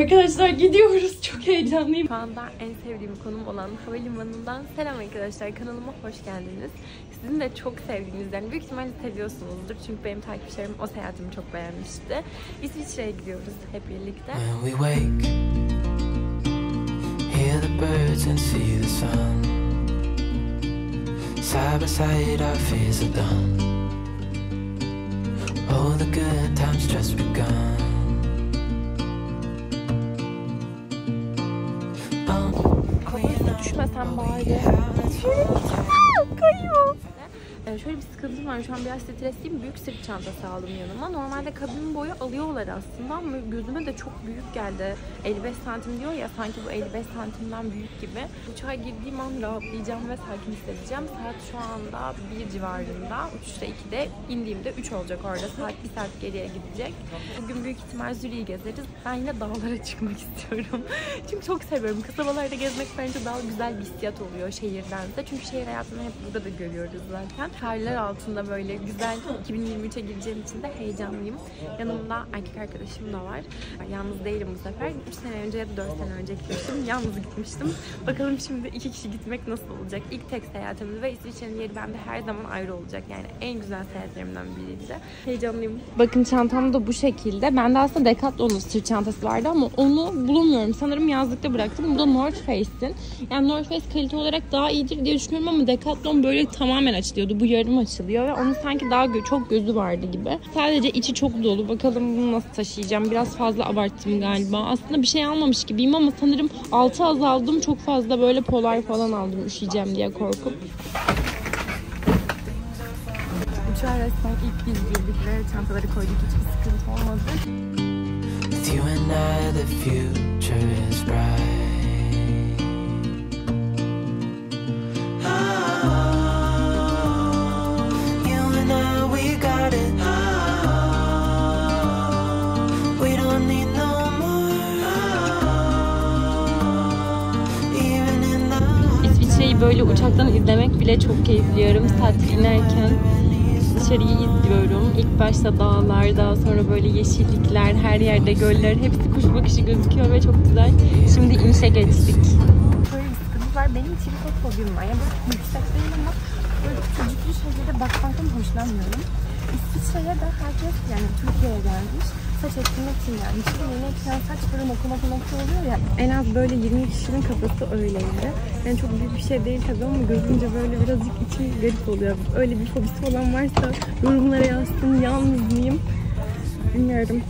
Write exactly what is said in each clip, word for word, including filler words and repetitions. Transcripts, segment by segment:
Arkadaşlar gidiyoruz. Çok heyecanlıyım. Şu anda en sevdiğim konum olan havalimanından selam arkadaşlar. Kanalıma hoş geldiniz. Sizin de çok sevdiğinizden büyük ihtimalle seviyorsunuzdur. Çünkü benim takipçilerim o seyahatimi çok beğenmişti. İsviçre'ye gidiyoruz hep birlikte. When we wake, hear the birds and see the sun. Side by side our fears are done. Oh, the good times just begun. Düşmesem bari. Kayıyor. Ee, şöyle bir sıkıntım var. Şu an biraz stresliyim. Büyük sırt çantası aldım yanıma. Normalde kabin boyu alıyorlar aslında ama gözüme de çok büyük geldi. elli beş santim diyor ya, sanki bu elli beş santimden büyük gibi. Uçağa girdiğim an rahatlayacağım ve sakin hissedeceğim. Saat şu anda bir civarında. Uçuşta ikide, indiğimde üç olacak orada. Saat bir saat geriye gidecek. Bugün büyük ihtimal Zürich'i gezeriz. Ben yine dağlara çıkmak istiyorum. Çünkü çok seviyorum. Kasabalarda gezmek bence daha güzel bir hissiyat oluyor şehirden de. Çünkü şehir hayatını hep burada da görüyoruz zaten. Karlar altında böyle güzel iki bin yirmi üçe gireceğim için de heyecanlıyım. Yanımda erkek arkadaşım da var. Yalnız değilim bu sefer. üç sene önce ya da dört sene önce gitmiştim. Yalnız gitmiştim. Bakalım şimdi iki kişi gitmek nasıl olacak? İlk tek seyahatimiz ve İsviçre'nin yeri bende her zaman ayrı olacak. Yani en güzel seyahatlerimden biriydi. Heyecanlıyım. Bakın çantam da bu şekilde. Bende aslında Decathlon'un sırt çantası vardı ama onu bulamıyorum. Sanırım yazlıkta bıraktım. Bu da North Face'in. Yani North Face kalite olarak daha iyidir diye düşünüyorum ama Decathlon böyle tamamen açılıyordu. Bu yarım açılıyor ve onun sanki daha gö çok gözü vardı gibi. Sadece içi çok dolu. Bakalım bunu nasıl taşıyacağım. Biraz fazla abarttım galiba. Aslında bir şey almamış gibiyim ama sanırım altı azaldım. Çok fazla böyle polar falan aldım. Üşüyeceğim diye korkup. Uçağa resmen ilk biz girdik ve çantaları koyduk. Hiçbir sıkıntı olmadı. Böyle uçaktan izlemek bile çok keyifli. Yarım saat inerken dışarıyı izliyorum. İlk başta dağlar, daha sonra böyle yeşillikler, her yerde göller, hepsi kuş bakışı gözüküyor ve çok güzel. Şimdi inişe geçtik. Böyle bir sıkıntı var. Benim tripod fobim var. Yani böyle yükseklerim ama böyle çocuklu şeylere bakmaktan hoşlanmıyorum. İsviçre'ye de herkes, yani Türkiye'ye gelmiş. Saç ektirmek için yani. Çünkü yeni ekilen saç böyle okumak nokta oluyor ya. En az böyle yirmi kişinin kafası öyleydi. Yani çok büyük bir şey değil tabii ama gözünce böyle birazcık içi garip oluyor. Öyle bir fobisi olan varsa yorumlara yazsın. Yalnız mıyım? Bilmiyorum.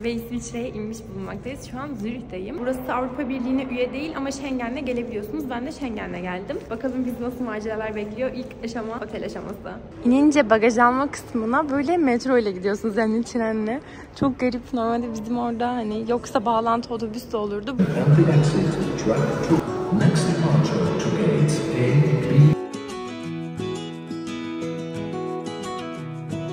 Ve İsviçre'ye inmiş bulunmaktayız. Şu an Zürich'teyim. Burası Avrupa Birliği'ne üye değil ama Schengen'le gelebiliyorsunuz. Ben de Schengen'le geldim. Bakalım biz nasıl maceralar bekliyor. İlk aşama otel aşaması. İnince bagaj alma kısmına böyle metro ile gidiyorsunuz, yani trenle. Çok garip. Normalde bizim orada hani yoksa bağlantı otobüs de olurdu.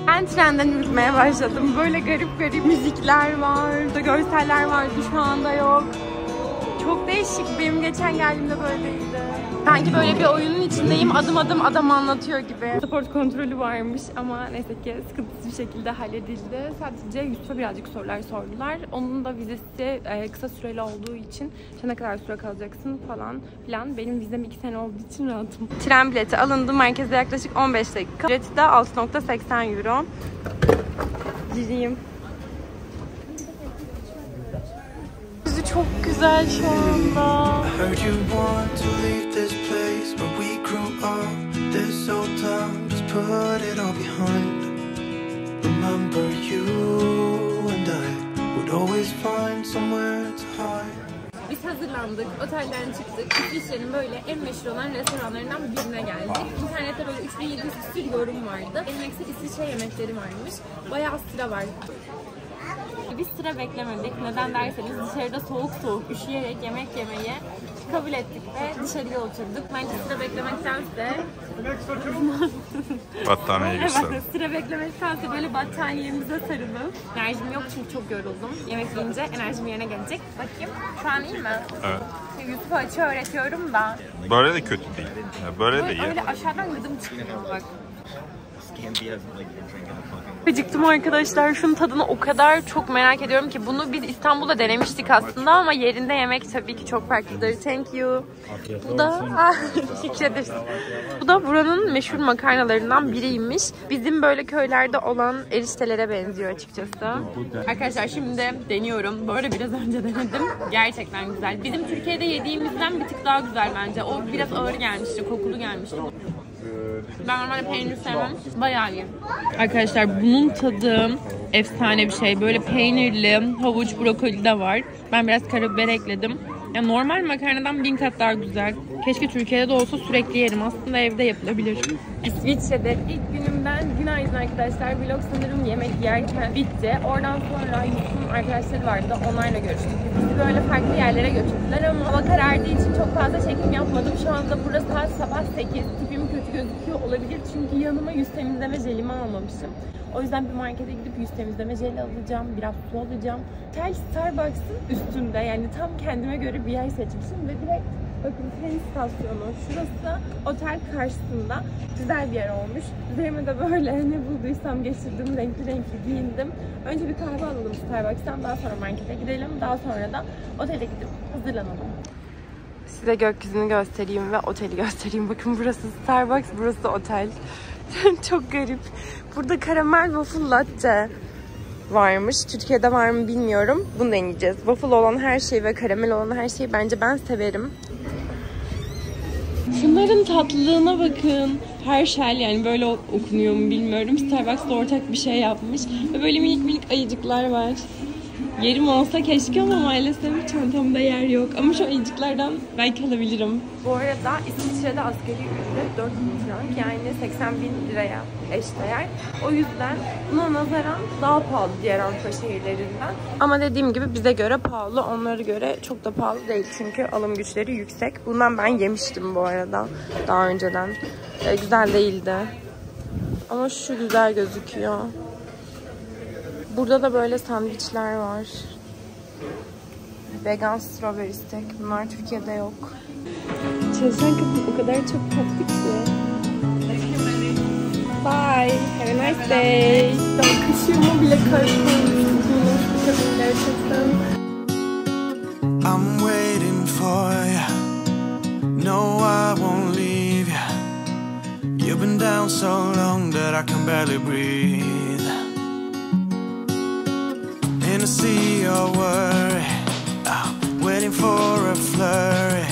Ben trenden yürümeye başladım. Böyle garip garip müzikler vardı, görseller vardı, şu anda yok. Çok değişik. Benim geçen geldiğimde böyleydi. Sanki böyle bir oyunun içindeyim. Adım adım adam anlatıyor gibi. Pasaport kontrolü varmış ama neyse ki sıkıntısı bir şekilde halledildi. Sadece YouTube'a birazcık sorular sordular. Onun da vizesi kısa süreli olduğu için işte ne kadar süre kalacaksın falan filan. Benim vizem iki sene olduğu için rahatım. Tren bileti alındı. Merkeze yaklaşık on beş dakika. Bileti de altı nokta seksen euro. Gireyim. Çok güzel şu anda. Biz hazırlandık, otelden çıktık. İsviçre'nin böyle en meşhur olan restoranlarından birine geldik. İnternette böyle üç bin yedi yüz küsur yorum vardı. En meşhur İsviçre yemekleri varmış. Bayağı sıra var. biz sıra beklemedik. Neden derseniz dışarıda soğuk soğuk üşüyerek yemek yemeyi kabul ettik ve dışarıya oturduk. Bence sıra beklemektense battaniye gösterdim. Sıra beklemektense böyle battaniyemize sarılıp, enerjim yok çünkü çok yoruldum. Yemek yiyince enerjim yerine gelecek. Bakayım şu an iyi mi? Evet. YouTube'a açı öğretiyorum da. Böyle de kötü değil. Böyle, böyle de iyi. Öyle aşağıdan gıdım çıkıyor bak. Acıktım arkadaşlar. Şunun tadını o kadar çok merak ediyorum ki. Bunu biz İstanbul'da denemiştik aslında ama yerinde yemek tabii ki çok farklıdır. Thank you. Bu da bu da buranın meşhur makarnalarından biriymiş. Bizim böyle köylerde olan eriştelere benziyor açıkçası. Arkadaşlar şimdi deniyorum. Böyle biraz önce denedim. Gerçekten güzel. Bizim Türkiye'de yediğimizden bir tık daha güzel bence. O biraz ağır gelmişti, kokulu gelmişti. Ben normalde peynir sevmem. Bayağı iyi. Arkadaşlar bunun tadı efsane bir şey. Böyle peynirli, havuç, brokoli de var. Ben biraz karabiber ekledim. Ya normal makarnadan bin kat daha güzel. Keşke Türkiye'de de olsa sürekli yerim. Aslında evde yapılabilir. İsviçre'de ilk günümden günaydın arkadaşlar. Vlog sanırım yemek yerken bitti. Oradan sonra Yusuf'un arkadaşları vardı. Onlarla görüştük. Bizi böyle farklı yerlere götürdüler ama hava karardığı için çok fazla çekim yapmadım. Şu anda burası saat sabah sekiz. Tipim kötü gözüküyor olabilir. Çünkü yanıma yüz temizleme jelimi almamışım. O yüzden bir markete gidip yüz temizleme jeli alacağım. Biraz su alacağım. Tel Starbucks'ın üstünde. Yani tam kendime göre bir yer seçmişim ve direkt bakın tenis stasyonu şurası, otel karşısında güzel bir yer olmuş. Üzerime de böyle ne bulduysam geçirdim, renkli renkli giyindim. Önce bir kahve alalım Starbucks'tan, daha sonra markete gidelim, daha sonra da otele gidip hazırlanalım. Size gökyüzünü göstereyim ve oteli göstereyim. Bakın burası Starbucks, burası otel. Çok garip. Burada karamel waffle latte varmış. Türkiye'de var mı bilmiyorum. Bunu deneyeceğiz. Waffle olan her şeyi ve karamel olan her şeyi bence ben severim. Şunların tatlılığına bakın. Herşel, yani böyle okunuyor mu bilmiyorum. Starbucks'ta ortak bir şey yapmış. Ve böyle minik minik ayıcıklar var. Yerim olsa keşke ama maalesef çantamda yer yok. Ama şu ayıcıklardan belki alabilirim. Bu arada İsviçre'de asgari ücret dört bin frank, yani seksen bin liraya eşdeğer. O yüzden buna nazaran daha pahalı diğer Avrupa şehirlerinden. Ama dediğim gibi bize göre pahalı, onlara göre çok da pahalı değil. Çünkü alım güçleri yüksek. Bundan ben yemiştim bu arada daha önceden. Ee, güzel değildi. Ama şu güzel gözüküyor. Burada da böyle sandviçler var. Vegan strawberry steak. Bunlar Türkiye'de yok. Çalışan kadın o kadar çok tatlı ki. Bye. Have a nice day. Kışımı bile karıştırmıştım. Gerçekten. I'm waiting for you. No, I won't leave you. You've been down so long that I can barely breathe. To see your worry, I'm waiting for a flurry.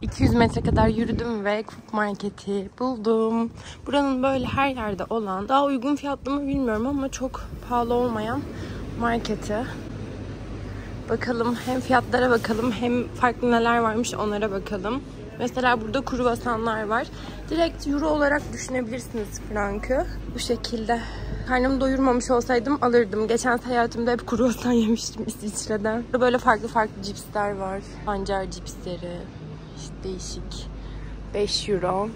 iki yüz metre kadar yürüdüm ve Cook Market'i buldum. Buranın böyle her yerde olan, daha uygun fiyatlı mı bilmiyorum ama çok pahalı olmayan marketi. Bakalım, hem fiyatlara bakalım hem farklı neler varmış onlara bakalım. Mesela burada kruvasanlar var. Direkt euro olarak düşünebilirsiniz frankı. Bu şekilde. Karnımı doyurmamış olsaydım alırdım. Geçen seyahatimde hep kruvasan yemiştim İsviçre'den. Böyle farklı farklı cipsler var. Pancar cipsleri. İşte değişik. beş euro.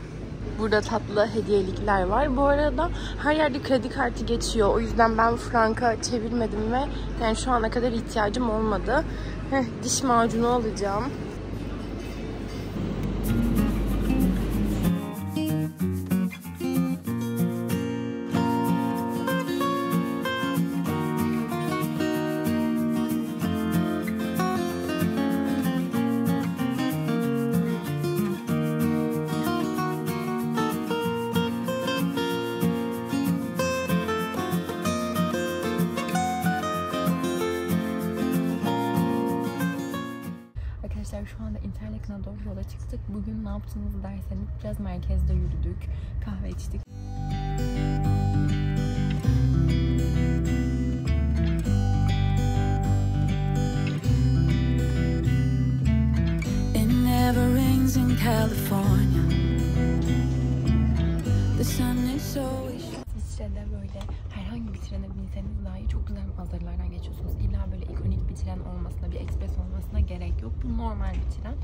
Burada tatlı hediyelikler var. Bu arada her yerde kredi kartı geçiyor. O yüzden ben franka çevirmedim ve yani şu ana kadar ihtiyacım olmadı. Heh, diş macunu alacağım. Şu anda Interlaken'a doğru yola çıktık. Bugün ne yaptığınızı derseniz biraz merkezde yürüdük, kahve içtik. İsviçre'de böyle herhangi bir bir trene binseniz dahi çok güzel manzaralardan geçiyorsunuz. İlla böyle ikonik bir tren olmasına, bir ekspres olmasına gerek yok. Bu normal bir tren.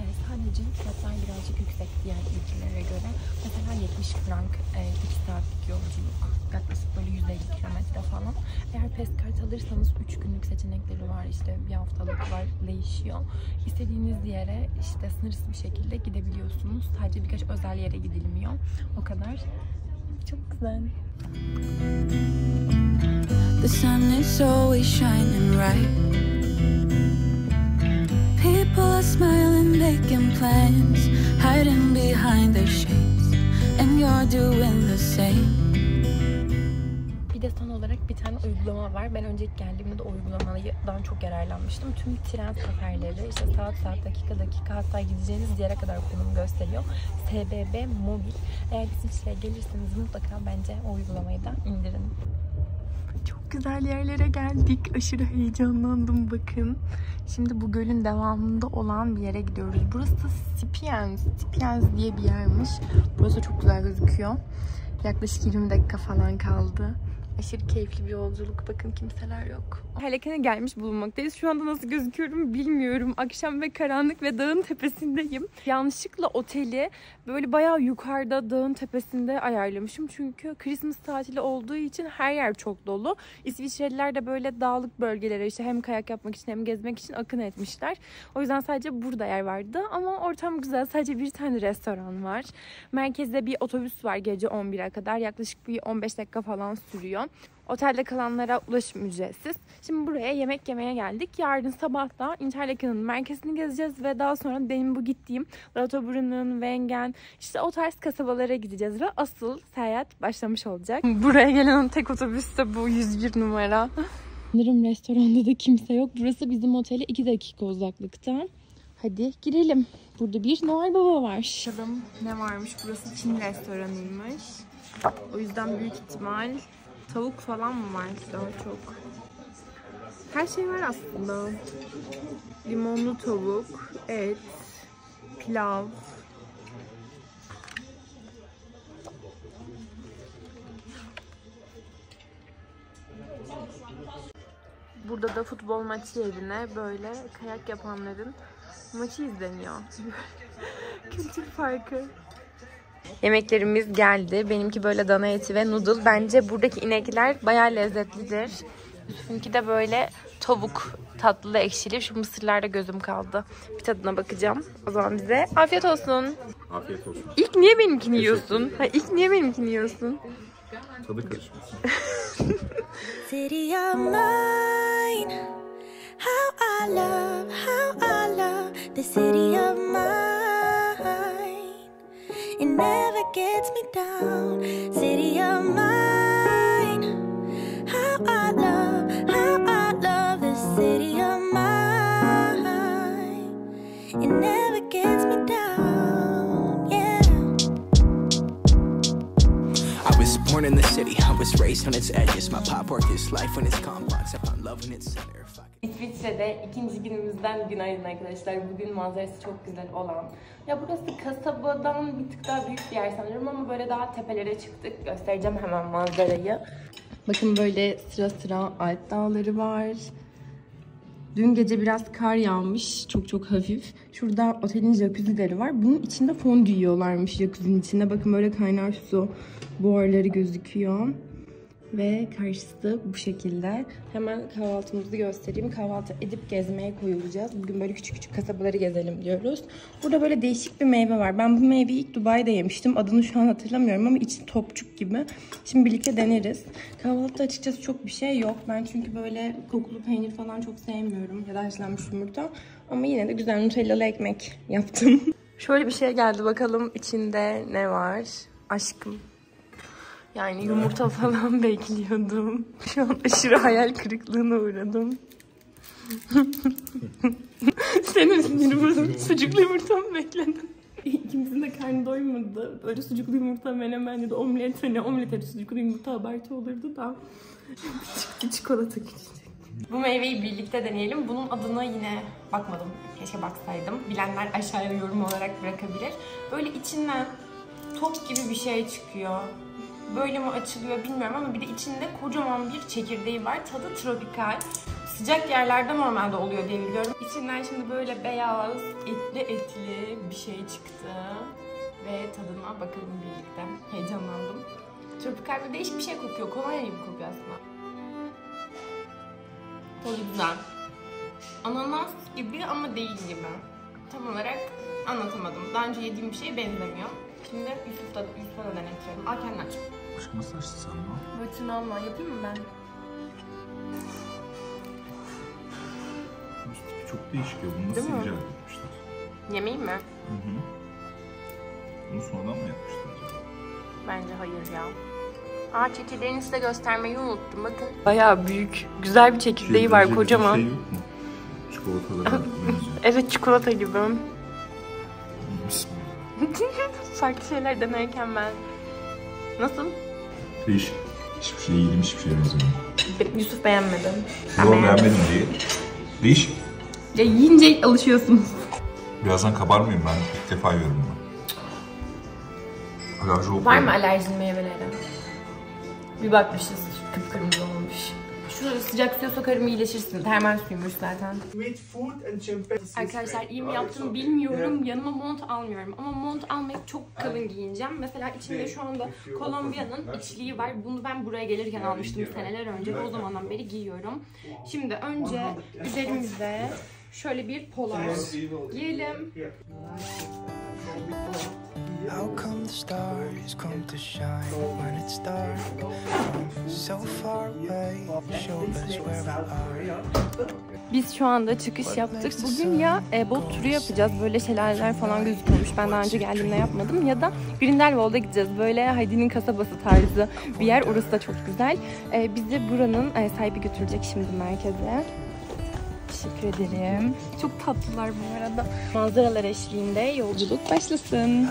Ee, sadece fiyatlar birazcık yüksek diğer ülkelere göre. Mesela yetmiş frank e, iki saatlik yolculuk. Yaklaşık böyle yüz elli kilometre falan. Eğer pes kart alırsanız üç günlük seçenekleri var. İşte bir haftalık var. Değişiyor. İstediğiniz yere işte sınırsız bir şekilde gidebiliyorsunuz. Sadece birkaç özel yere gidilmiyor. O kadar. Çok güzel. The sun is always shining bright. People are smiling, making plans, hiding behind their shades, and you're doing the same. Bir de son olarak bir tane uygulama var. Ben önceki geldiğimde de o uygulamadan çok yararlanmıştım. Tüm tren seferleri işte saat saat, dakika dakika, hatta gideceğiniz yere kadar konum gösteriyor. S B B Mobil. Eğer İsviçre'ye gelirseniz mutlaka bence o uygulamayı da indirin. Çok güzel yerlere geldik. Aşırı heyecanlandım bakın. Şimdi bu gölün devamında olan bir yere gidiyoruz. Burası Spienz. Spienz diye bir yermiş. Burası çok güzel gözüküyor. Yaklaşık yirmi dakika falan kaldı. Aşırı keyifli bir yolculuk. Bakın kimseler yok. Interlaken'e gelmiş bulunmaktayız. Şu anda nasıl gözüküyorum bilmiyorum. Akşam ve karanlık ve dağın tepesindeyim. Yanlışlıkla oteli böyle bayağı yukarıda dağın tepesinde ayarlamışım. Çünkü Christmas tatili olduğu için her yer çok dolu. İsviçreliler de böyle dağlık bölgelere işte hem kayak yapmak için hem gezmek için akın etmişler. O yüzden sadece burada yer vardı. Ama ortam güzel. Sadece bir tane restoran var. Merkezde bir otobüs var gece on bire kadar. Yaklaşık bir on beş dakika falan sürüyor. Otelde kalanlara ulaşım ücretsiz. Şimdi buraya yemek yemeye geldik. Yarın sabah da Interlaken'ın merkezini gezeceğiz ve daha sonra benim bu gittiğim Lauterbrunnen, Wengen, işte o tarz kasabalara gideceğiz ve asıl seyahat başlamış olacak. Buraya gelen tek otobüs de bu yüz bir numara. Sanırım restoranda da kimse yok. Burası bizim otele iki dakika uzaklıkta. Hadi girelim. Burada bir Noel Baba var. Bakalım ne varmış? Burası Çin restoranıymış. O yüzden büyük ihtimal tavuk falan mı var daha çok? Her şey var aslında. Limonlu tavuk, et, pilav. Burada da futbol maçı yerine böyle kayak yapanların maçı izleniyor. Kültür farkı. Yemeklerimiz geldi. Benimki böyle dana eti ve noodle. Bence buradaki inekler bayağı lezzetlidir. Üstünki de böyle tavuk tatlılı ekşili. Şu mısırlarda gözüm kaldı. Bir tadına bakacağım. O zaman bize afiyet olsun. Afiyet olsun. İlk niye benimkini yiyorsun? Ha, ilk niye benimkini yiyorsun? Tadı karışmasın. Never gets me down, city of mine. How I love, how I love this city of mine. It never gets me down, yeah. I was born in the city, I was raised on its edges. My pop work is life when it's complex. I found love in its center. İsviçre'de ikinci günümüzden günaydın arkadaşlar. Bugün manzarası çok güzel olan. Ya burası kasabadan bir tık daha büyük bir yer sanırım ama böyle daha tepelere çıktık. Göstereceğim hemen manzarayı. Bakın böyle sıra sıra Alp dağları var. Dün gece biraz kar yağmış. Çok çok hafif. Şurada otelin jacuzzileri var. Bunun içinde fondü yiyorlarmış jacuzzi'nin içinde. Bakın böyle kaynar su buharları gözüküyor. Ve karşısı bu şekilde. Hemen kahvaltımızı göstereyim. Kahvaltı edip gezmeye koyulacağız. Bugün böyle küçük küçük kasabaları gezelim diyoruz. Burada böyle değişik bir meyve var. Ben bu meyveyi ilk Dubai'de yemiştim. Adını şu an hatırlamıyorum ama içi topçuk gibi. Şimdi birlikte deneriz. Kahvaltıda açıkçası çok bir şey yok. Ben çünkü böyle kokulu peynir falan çok sevmiyorum. Ya da haşlanmış yumurta. Ama yine de güzel nutellalı ekmek yaptım. Şöyle bir şey geldi bakalım içinde ne var. Aşkım. Yani yumurta falan bekliyordum. Şu an aşırı hayal kırıklığına uğradım. Senin sinirimizin sucuklu yumurta mı bekledin? İkimizin de karnı doymadı. Böyle sucuklu yumurta menemen ya da omlet. Hani omlet hep sucuklu yumurta abartı olurdu da. Çıktı çikolata küçücük. Bu meyveyi birlikte deneyelim. Bunun adına yine bakmadım. Keşke baksaydım. Bilenler aşağıya yorum olarak bırakabilir. Böyle içinden top gibi bir şey çıkıyor. böyle mi açılıyor bilmiyorum ama bir de içinde kocaman bir çekirdeği var. Tadı tropikal. Sıcak yerlerde normalde oluyor diye biliyorum. İçinden şimdi böyle beyaz, etli etli bir şey çıktı. Ve tadına bakalım birlikte. Heyecanlandım. Tropikal bir değişik bir şey kokuyor. Kolonya gibi kokuyor aslında. Tadı güzel. Ananas gibi ama değil gibi. Tam olarak anlatamadım. Daha önce yediğim bir şeye benzemiyor. Şimdi Yusuf'ta da Yusuf'a da denetiyorum. Al kendin aç. Başka nasıl açtı sen bu? Böyle tırnağımla yapayım mı ben? Üstü çok değişik ya. Bunu nasıl icat etmişler? Yemeği mi? Hı hı. Bunu sonradan mı yapmışlar acaba? Bence hayır ya. Aa, çekirdeğini size göstermeyi unuttum. Bakın. Bayağı büyük. Güzel bir çekirdeği şey, var kocaman. Şey yok mu? Çikolatalara evet, çikolata gibi. Farklı şeyler denerken ben... Nasıl? Değişik. Hiçbir şey yedim, hiçbir şey benzemiyor. Yusuf beğenmedim. Ben beğenmedim diye. Değişik. Ya yiyince alışıyorsunuz. Birazdan kabarmıyım ben. İlk defa yiyorum bunu. Alerji oldu. Var mı alerjin meyvelere? Bir bakmışız. Kıpkırmızı olmuş. Şunu sıcak suya sokarım, iyileşirsiniz. Termal suymuş zaten. Arkadaşlar iyi mi yaptım bilmiyorum. Yanıma mont almıyorum. Ama mont almayıp çok kalın giyineceğim. Mesela içinde şu anda Kolombiya'nın içliği var. Bunu ben buraya gelirken almıştım seneler önce. O zamandan beri giyiyorum. Şimdi önce üzerimize şöyle bir polar giyelim. Out come the stars, come to shine when it's dark. So far away, show us where we are. Biz şu anda çıkış yaptık. Bugün ya e, bot turu yapacağız. Böyle şelaleler falan gözüküyormuş. Ben daha önce geldiğimde yapmadım. Ya da Grindelwald'a gideceğiz. Böyle Heidi'nin kasabası tarzı bir yer. Orası da çok güzel. E, bizi buranın e, sahibi götürecek şimdi merkeze. Teşekkür ederim. Çok tatlılar bu arada. Manzaralar eşliğinde yolculuk başlasın.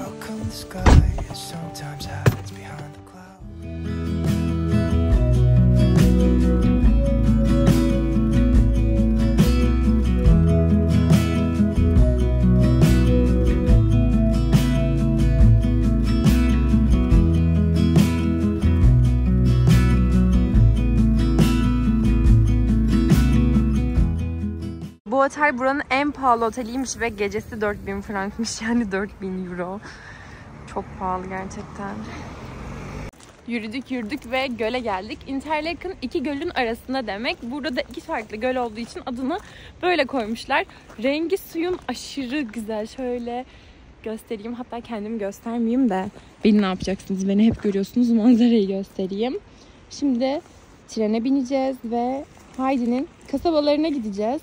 Bu otel buranın en pahalı oteliymiş ve gecesi dört bin frankmış, yani dört bin euro. Çok pahalı gerçekten. Yürüdük yürüdük ve göle geldik. Interlaken iki gölün arasında demek. Burada da iki farklı göl olduğu için adını böyle koymuşlar. Rengi suyun aşırı güzel. Şöyle göstereyim, hatta kendimi göstermeyeyim de. Beni ne yapacaksınız? Beni hep görüyorsunuz, manzarayı göstereyim. Şimdi trene bineceğiz ve Heidi'nin kasabalarına gideceğiz.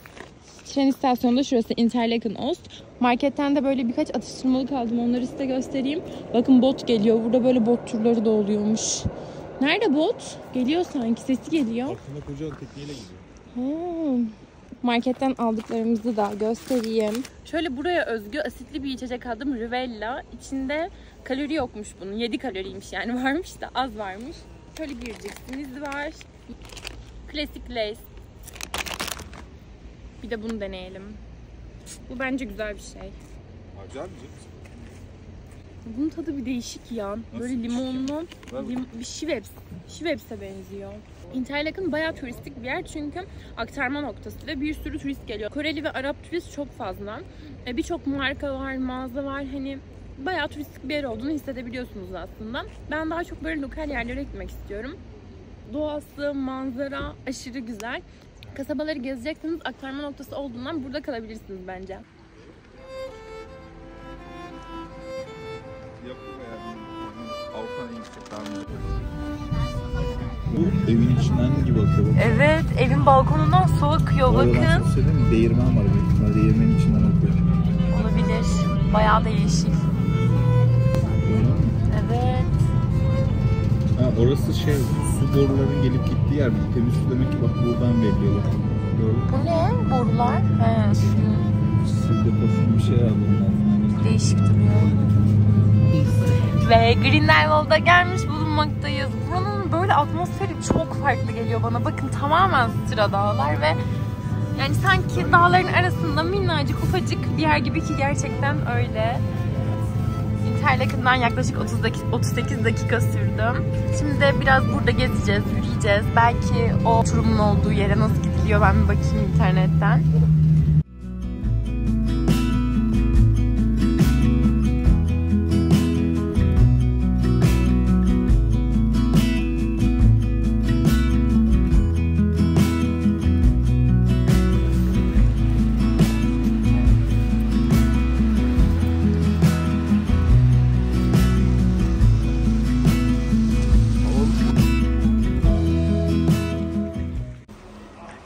Tren istasyonunda şurası Interlaken Ost. Marketten de böyle birkaç atıştırmalık aldım. Onları size göstereyim. Bakın bot geliyor. Burada böyle bot turları da oluyormuş. Nerede bot? Geliyor sanki. Sesi geliyor. Arkada koca tekneyle gidiyor. Marketten aldıklarımızı da göstereyim. Şöyle buraya özgü asitli bir içecek aldım. Rivella. İçinde kalori yokmuş bunun. yedi kaloriymiş yani. Varmış da az varmış. Şöyle gireceksiniz var. Klasik lace. Bir de bunu deneyelim. Bu bence güzel bir şey. Güzel mi? Bunun tadı bir değişik ya. Nasıl? Böyle limonlu lim bir şiveps. Şiveps'e benziyor. Interlaken bayağı turistik bir yer çünkü aktarma noktası ve bir sürü turist geliyor. Koreli ve Arap turist çok fazla. Birçok marka var, mağaza var. Hani bayağı turistik bir yer olduğunu hissedebiliyorsunuz aslında. Ben daha çok böyle lokal yerlere gitmek istiyorum. Doğası, manzara aşırı güzel. Kasabaları gezecekseniz aktarma noktası olduğundan burada kalabilirsiniz bence. Bu evin içinden gibi bakıyor. Evet, evin balkonundan su akıyor bakın. Değirmen var büyük ihtimalle, değirmenin içinden akıyor. Olabilir. Bayağı da yeşil. Evet. Ha, orası şey, su borularının gelip gittiği yer. Temiz su demek ki, bak buradan belliyorlar. Bu ne? Borular? He, su. Su deposu bir şey aldım lazım. Değişik duruyor. Ve Grindelwald'a gelmiş bulunmaktayız. Buranın böyle atmosferi çok farklı geliyor bana. Bakın tamamen sıra dağlar ve yani sanki dağların arasında minnacık ufacık bir yer gibi ki gerçekten öyle. Interlaken'dan yaklaşık otuz, otuz sekiz dakika sürdüm. Şimdi de biraz burada gezeceğiz, yürüyeceğiz. Belki o turumun olduğu yere nasıl gidiliyor ben bir bakayım internetten.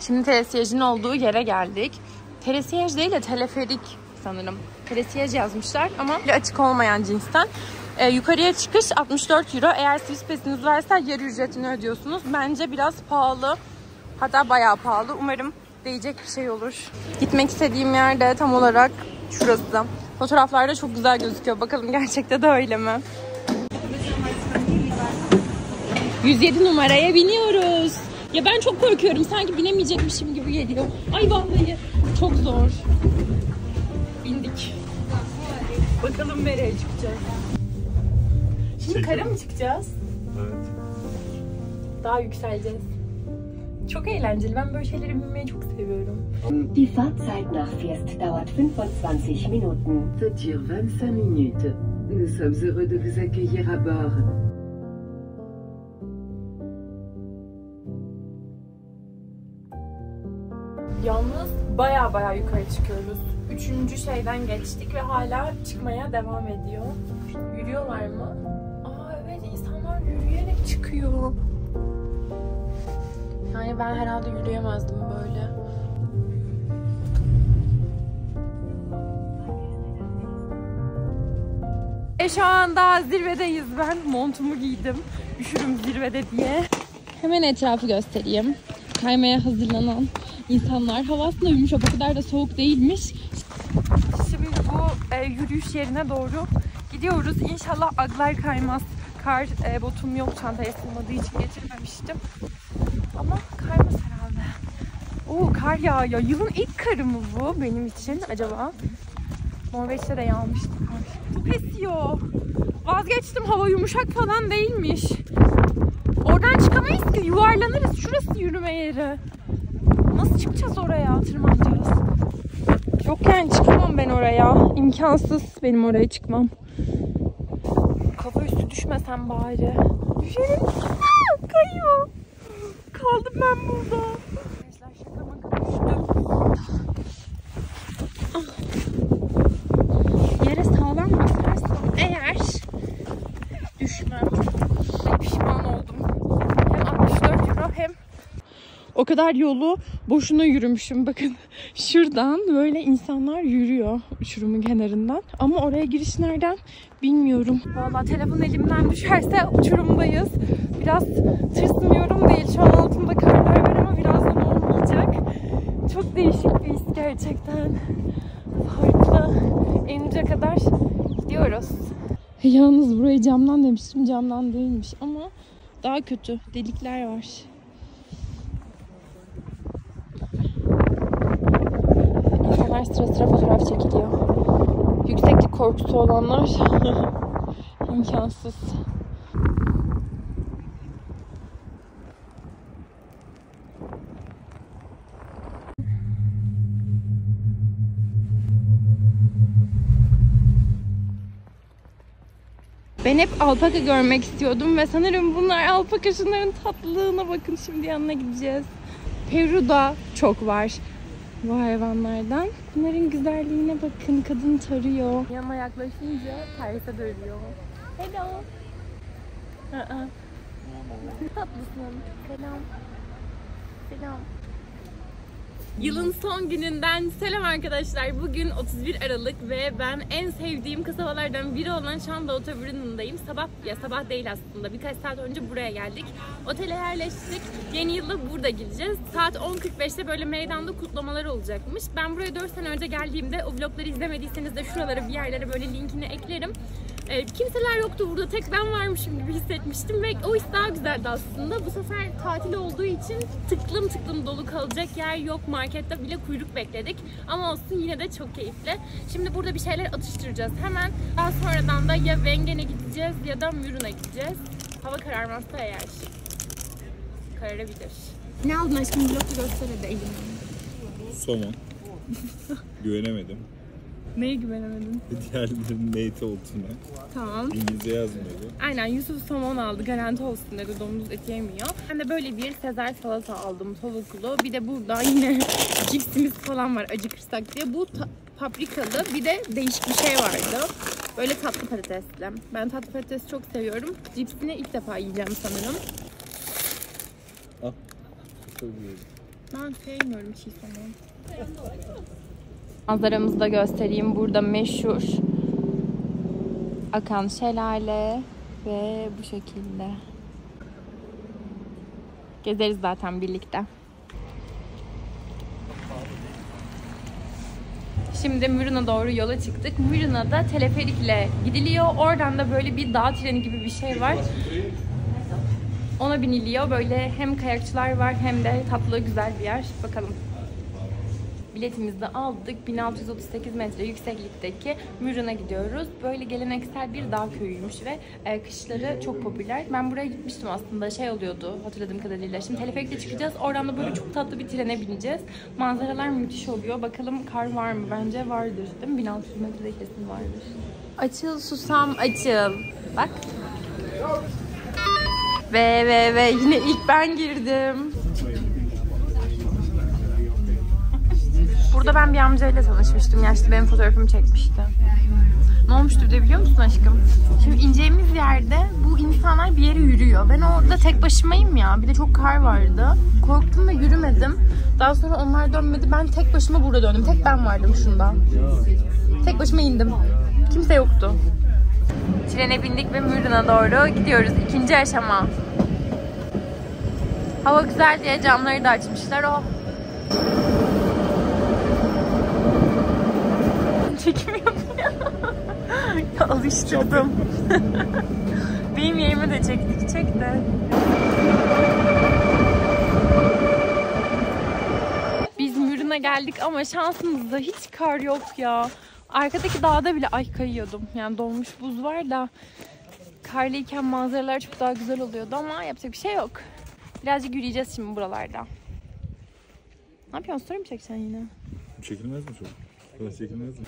Şimdi telesiyajın olduğu yere geldik. Telesiyaj değil de teleferik sanırım. Telesiyaj yazmışlar ama açık olmayan cinsten. Ee, yukarıya çıkış altmış dört euro. Eğer Swiss Pass'iniz varsa yarı ücretini ödüyorsunuz. Bence biraz pahalı. Hatta bayağı pahalı. Umarım değecek bir şey olur. Gitmek istediğim yerde tam olarak şurası. Fotoğraflarda çok güzel gözüküyor. Bakalım gerçekten de öyle mi? yüz yedi numaraya biniyoruz. Ya ben çok korkuyorum. Sanki binemeyecekmişim gibi geliyor. Ay vallahi çok zor. Bindik. Bakalım nereye çıkacağız. Şimdi şey, kara mı çıkacağız? Evet. Daha yükseleceğiz. Çok eğlenceli. Ben böyle şeyleri binmeyi çok seviyorum. Die Fahrzeit nach Fiest dauert fünfundzwanzig Minuten. Das dauert yirmi beş Minuten. Nous sommes heureux de vous accueillir à bord. Yalnız baya baya yukarı çıkıyoruz. Üçüncü şeyden geçtik ve hala çıkmaya devam ediyor. Yürüyorlar mı? Aa evet, insanlar yürüyerek çıkıyor. Yani ben herhalde yürüyemezdim böyle. E şu anda zirvedeyiz ben. Montumu giydim. Üşürüm zirvede diye. Hemen etrafı göstereyim. Kaymaya hazırlanan İnsanlar havasında uyumuş, o kadar da soğuk değilmiş. Şimdi bu e, yürüyüş yerine doğru gidiyoruz. İnşallah aglar kaymaz. Kar e, botum yok, çantaya sığmadığı için getirmemiştim. Ama kaymaz herhalde. Oo, kar yağıyor. Yılın ilk karı mı bu benim için acaba? Norveç'te de yağmıştı kar. Çok esiyor. Vazgeçtim, hava yumuşak falan değilmiş. Oradan çıkamayız ki, yuvarlanırız. Şurası yürüme yeri. Nasıl çıkacağız oraya? Tırmanacağız. Yok yani çıkamam ben oraya. İmkansız benim oraya çıkmam. Kafa üstü düşmesem bari. Düşerim. Aa, kayıyor. Kaldım ben burada. Arkadaşlar şaka maka düştüm. Ah. Yere sağlam basarsam eğer düşmem. Ay, pişman oldum. Hem altmış dört euro hem o kadar yolu boşuna yürümüşüm. Bakın şuradan böyle insanlar yürüyor uçurumun kenarından. Ama oraya giriş nereden bilmiyorum. Vallahi telefon elimden düşerse uçurumdayız. Biraz tırsmıyorum değil. Şu an altımda karlar var ama birazdan olmayacak. Çok değişik bir his gerçekten. Farklı. En uca kadar gidiyoruz. Yalnız burayı camdan demiştim. Camdan değilmiş ama daha kötü. Delikler var. İnsanlar sıra sıra fotoğraf çekiliyor. Yükseklik korkusu olanlar imkansız. Ben hep alpaka görmek istiyordum ve sanırım bunlar alpaka. Şunların tatlılığına bakın, şimdi yanına gideceğiz. Peru'da çok var. Bu hayvanlardan. Bunların güzelliğine bakın. Kadın tarıyor. Yanıma yaklaşınca terse dönüyor. Hello. Aa. Tatlısın. Selam. Selam. Yılın son gününden selam arkadaşlar. Bugün otuz bir Aralık ve ben en sevdiğim kasabalardan biri olan Lauterbrunnen'dayım. Sabah ya sabah değil aslında. Birkaç saat önce buraya geldik. Otele yerleştik. Yeni yıla burada gideceğiz. Saat on kırk beşte böyle meydanda kutlamalar olacakmış. Ben buraya dört sene önce geldiğimde o vlogları izlemediyseniz de şuralara bir yerlere böyle linkini eklerim. E, kimseler yoktu burada, tek ben varmışım gibi hissetmiştim ve o his daha güzeldi aslında. Bu sefer tatil olduğu için tıklım tıklım dolu, kalacak yer yok, markette bile kuyruk bekledik. Ama olsun, yine de çok keyifli. Şimdi burada bir şeyler atıştıracağız hemen. Daha sonradan da ya Wengen'e gideceğiz ya da Mürren'e gideceğiz. Hava kararmazsa eğer. Kararabilir. Ne aldın aşkım? Blokta gösterdi elimden. Somon. Güvenemedim. Neye güvenemedin? Diğerlerinin eti olduğuna. Tamam. İngilizce yazmıyordu. Aynen, Yusuf somon aldı, garanti olsun dedi, domuz eti yemiyor. Ben de böyle bir Sezar salata aldım, tavuklu. Bir de burada yine cipsimiz falan var, acıkırsak diye. Bu paprikalı, bir de değişik bir şey vardı. Böyle tatlı patatesli. Ben tatlı patatesi çok seviyorum. Cipsini ilk defa yiyeceğim sanırım. Ah, ben sevmiyorum çiğ somon. Manzaramızı da göstereyim. Burada meşhur akan şelale ve bu şekilde. Gezeriz zaten birlikte. Şimdi Mürren'e doğru yola çıktık. Mürren'e da teleferikle gidiliyor. Oradan da böyle bir dağ treni gibi bir şey var. Ona biniliyor. Böyle hem kayakçılar var hem de tatlı, güzel bir yer. Bakalım. Biletimizi de aldık. bin altı yüz otuz sekiz metre yükseklikteki Mürren'e gidiyoruz. Böyle geleneksel bir dağ köyüymüş ve e, kışları çok popüler. Ben buraya gitmiştim aslında. Şey oluyordu hatırladığım kadarıyla. Şimdi teleferikle çıkacağız. Oradan da böyle çok tatlı bir trene bineceğiz. Manzaralar müthiş oluyor. Bakalım kar var mı? Bence vardır. Değil mi? bin altı yüz metrede kesin vardır. Açıl susam açıl. Bak. Ve ve ve yine ilk ben girdim. Burada ben bir amcayla tanışmıştım. Yaşlı, benim fotoğrafımı çekmişti. Ne olmuştu de biliyor musun aşkım? Şimdi ineceğimiz yerde bu insanlar bir yere yürüyor. Ben orada tek başımayım ya. Bir de çok kar vardı. Korktum ve yürümedim. Daha sonra onlar dönmedi. Ben tek başıma burada döndüm. Tek ben vardım şundan. Tek başıma indim. Kimse yoktu. Trene bindik ve Mürren'e doğru gidiyoruz. İkinci aşama. Hava güzel diye camları da açmışlar. Oh. Çekim yapıyor. Ya alıştırdım. Benim yerime de çektik. Çek de. Biz Mürren'e geldik ama şansımızda hiç kar yok ya. Arkadaki dağda bile ay kayıyordum. Yani donmuş buz var da karlıyken manzaralar çok daha güzel oluyordu ama yapacak bir şey yok. Birazcık yürüyeceğiz şimdi buralarda. Ne yapıyorsun? Story mi çekeceksin yine? Çekilmez mi çok? Story çekilmez mi?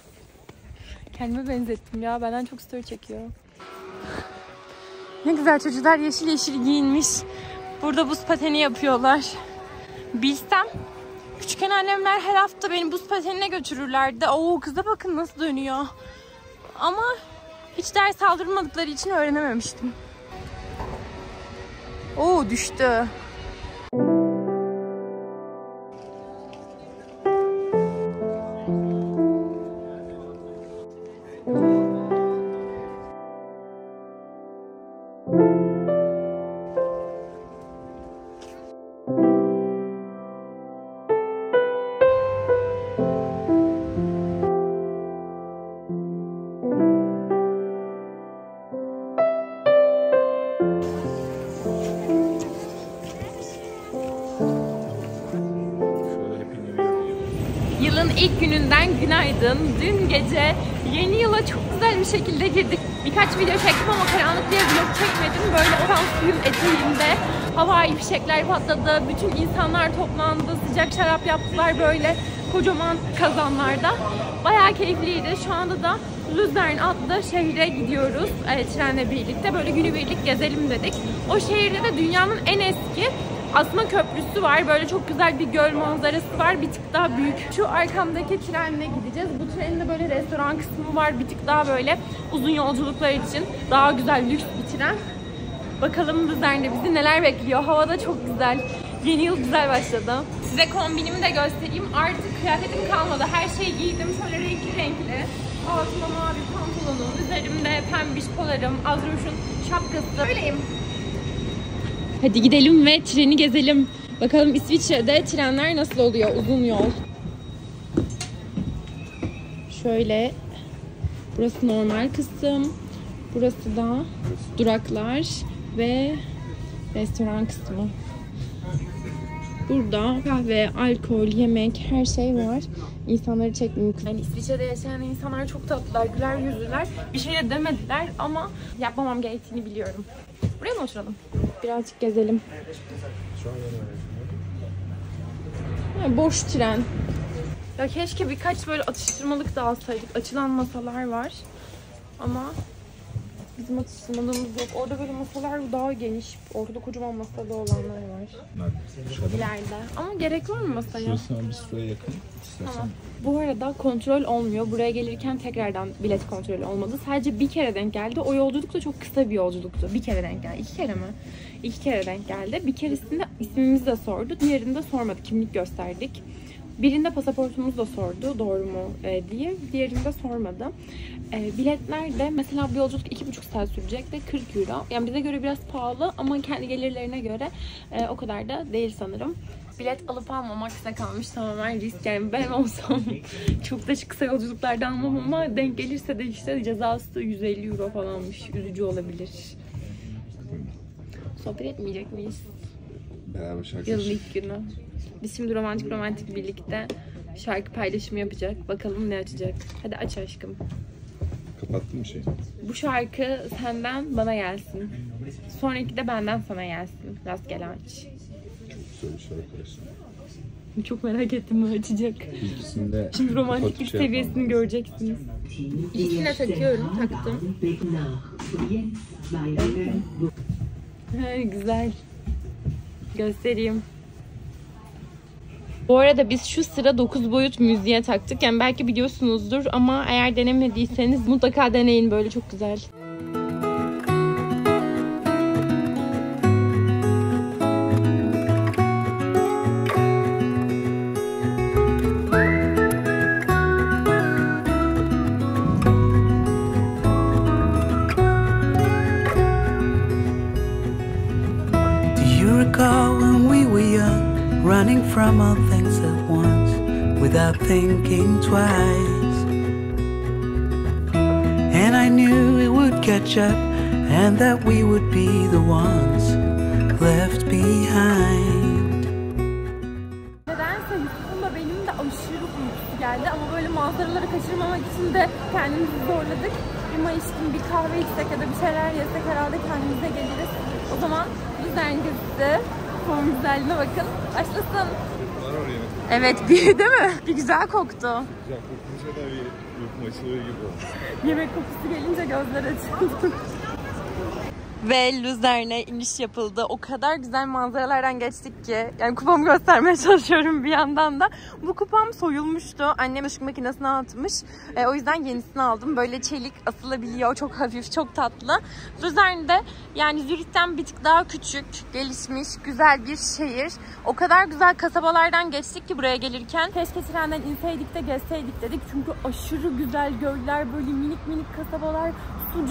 Kendime benzettim ya. Benden çok story çekiyor. Ne güzel çocuklar yeşil yeşil giyinmiş. Burada buz pateni yapıyorlar. Bilsem küçükken annemler her hafta beni buz patenine götürürlerdi. Oo, kıza bakın nasıl dönüyor. Ama hiç ders aldırmadıkları için öğrenememiştim. Oo, düştü. İlk gününden günaydın. Dün gece yeni yıla çok güzel bir şekilde girdik. Birkaç video çektim ama karanlık diye vlog çekmedim. Böyle oran suyum eteğimde havai fişekler patladı. Bütün insanlar toplandı. Sıcak şarap yaptılar böyle kocaman kazanlarda. Bayağı keyifliydi. Şu anda da Luzern adlı şehre gidiyoruz. E, trenle birlikte. Böyle günübirlik gezelim dedik. O şehirde de dünyanın en eski Asma Köprüsü var. Böyle çok güzel bir göl manzarası var. Bir tık daha büyük. Şu arkamdaki trenle gideceğiz. Bu treninde böyle restoran kısmı var. Bir tık daha böyle uzun yolculuklar için daha güzel, lüks bir tren. Bakalım Luzern'de bizi neler bekliyor. Hava da çok güzel. Yeni yıl güzel başladı. Size kombinimi de göstereyim. Artık kıyafetim kalmadı. Her şeyi giydim. Şöyle renkli renkli. Altımda mavi pantolonum. Üzerimde pembiş polarım. Az rujun şapkası. Öyleyim. Hadi gidelim ve treni gezelim. Bakalım İsviçre'de trenler nasıl oluyor? Uzun yol. Şöyle. Burası normal kısım. Burası da duraklar ve restoran kısmı. Burada kahve, alkol, yemek, her şey var. İnsanları çekmiyor. Yani İsviçre'de yaşayan insanlar çok tatlılar, güler yüzlüler. Bir şey de demediler ama yapmamam gerektiğini biliyorum. Buraya mı oturalım? Birazcık gezelim. Yani boş tren. Ya keşke birkaç böyle atıştırmalık da alsaydık. Açılan masalar var. Ama bizim atıştırmalığımız yok. Orada böyle masalar daha geniş. Orada kocaman masada olanlar var. İleride. Ama gerek var mı masaya? Şurası bir şuraya yakın. Tamam. Bu arada kontrol olmuyor. Buraya gelirken tekrardan bilet kontrolü olmadı. Sadece bir kere denk geldi. O yolculuk da çok kısa bir yolculuktu. Bir kere denk geldi. İki kere mi? İki kere denk geldi. Bir keresinde ismimizi de sordu. Diğerinde sormadı. Kimlik gösterdik. Birinde pasaportumuzu da sordu doğru mu diye, diğerinde sormadı. E, biletler de mesela bu yolculuk iki buçuk saat sürecek ve kırk euro. Yani bize göre biraz pahalı ama kendi gelirlerine göre e, o kadar da değil sanırım. Bilet alıp almamak size kalmış, tamamen risk. Yani ben olsam çok da kısa yolculuklarda almam ama denk gelirse de işte cezası yüz elli euro falanmış. Üzücü olabilir. Sohbet etmeyecek miyiz? Yılın ilk günü. Biz şimdi romantik romantik birlikte şarkı paylaşımı yapacak. Bakalım ne açacak. Hadi aç aşkım. Kapattın mı şeyi? Bu şarkı senden bana gelsin. Sonraki de benden sana gelsin. Rastgele aç. Çok güzel bir şarkı açtın. Çok merak ettim ne açacak. İkisinde şimdi romantiklik şey seviyesini yapalım. Göreceksiniz. İlkine takıyorum. Taktım. Ha, güzel. Göstereyim. Bu arada biz şu sıra dokuz boyut müziğe taktık. Yani belki biliyorsunuzdur ama eğer denemediyseniz mutlaka deneyin. Böyle çok güzel. From all things at once, without thinking twice. And I knew it would catch up, and that we would be the ones left behind. Nedense Yusuf'un da benim de aşırı uykusu geldi ama böyle manzaraları kaçırmamak için de kendimizi zorladık. Bir mayıştım, bir kahve içsek ya da bir şeyler yesek herhalde kendimize geliriz. O zaman Luzern gezisi. Form güzelliğine bakın. Başlasın. Evet, bir değil mi? Bir güzel koktu. Ya kokunca da bir yutma açılır gibi oldu. Yemek kokusu gelince gözler açıldı. Ve Luzern'e iniş yapıldı. O kadar güzel manzaralardan geçtik ki. Yani kupamı göstermeye çalışıyorum bir yandan da. Bu kupam soyulmuştu. Annem ışık makinesine atmış. E, o yüzden yenisini aldım. Böyle çelik asılabiliyor. Çok hafif, çok tatlı. Luzern'de yani Zürich'ten bir tık daha küçük, gelişmiş, güzel bir şehir. O kadar güzel kasabalardan geçtik ki buraya gelirken. Keşke trenden inseydik de gezseydik dedik. Çünkü aşırı güzel göller, böyle minik minik kasabalar.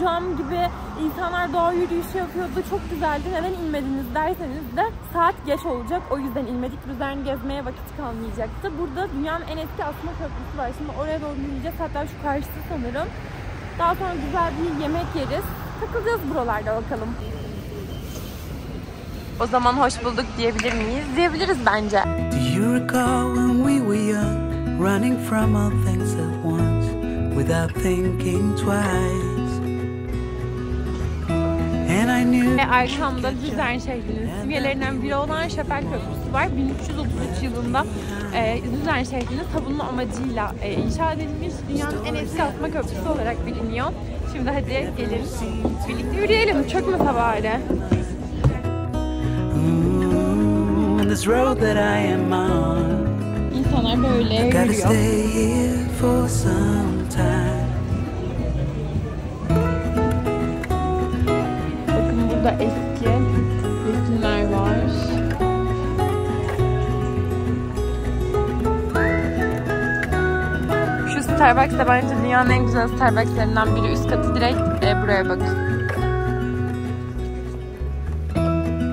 Cam gibi insanlar doğa yürüyüşü yapıyordu. Çok güzeldi. Neden inmediniz derseniz de saat geç olacak. O yüzden inmedik. Luzern'i gezmeye vakit kalmayacaktı. Burada dünyanın en eski asma köprüsü var. Şimdi oraya doğru yürüyeceğiz. Hatta şu karşısı sanırım. Daha sonra güzel bir yemek yeriz. Takılacağız buralarda bakalım. O zaman hoş bulduk diyebilir miyiz? Diyebiliriz bence. Do you recall when we were young, running from all things at once, without thinking twice? Ve arkamda Luzern şehrinin simgelerinden biri olan Şapel Köprüsü var. bin üç yüz otuz üç yılında e, Luzern şehrinin savunma amacıyla e, inşa edilmiş dünyanın en eski asma köprüsü olarak biliniyor. Şimdi hadi gelin birlikte yürüyelim. Çökme sabahı. İnsanlar böyle yürüyor. Burada eski resimler var. Şu Starbucks da bence dünyanın en güzel Starbucks'larından biri. Üst katı direkt e, buraya bakın.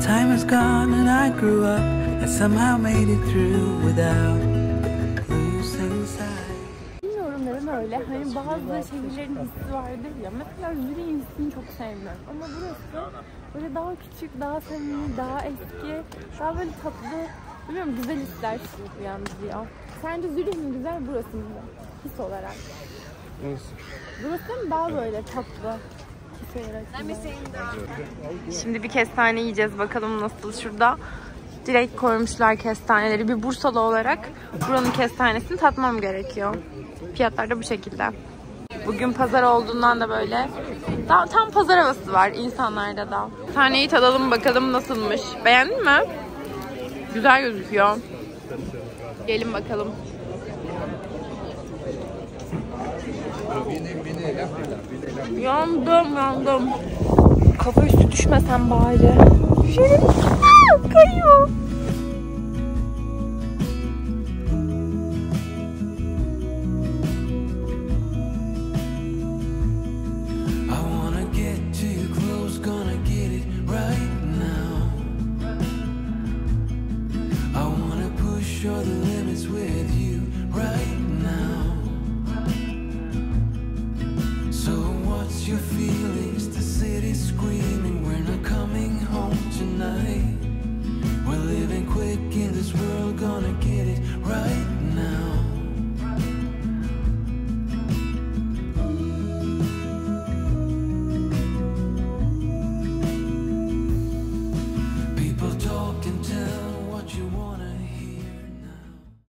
Time is gone and I grew up and somehow made it through without losing sight. Bilmiyorum neden öyle. Hani bazı şehirlerin hissi vardır ya. Mesela Zürich'in hissini çok sevmiyorum. Ama burası böyle daha küçük, daha samimi, daha eski, daha böyle tatlı. Bilmiyorum, güzel hisler çıkıyor yalnız ya. Sence Zürich mi güzel, burası mı? His olarak. Burası. Burası mı daha böyle tatlı? His olarak. Şimdi bir kestane yiyeceğiz. Bakalım nasıl şurada. Direkt koymuşlar kestaneleri. Bir Bursalı olarak buranın kestanesini tatmam gerekiyor. Fiyatlar da bu şekilde. Bugün pazar olduğundan da böyle daha, tam pazar havası var insanlarda da. Taneyi tadalım bakalım nasılmış. Beğendin mi? Güzel gözüküyor. Gelin bakalım. Yandım yandım. Kafa üstü düşmesem bari. Şöyle kayıyor.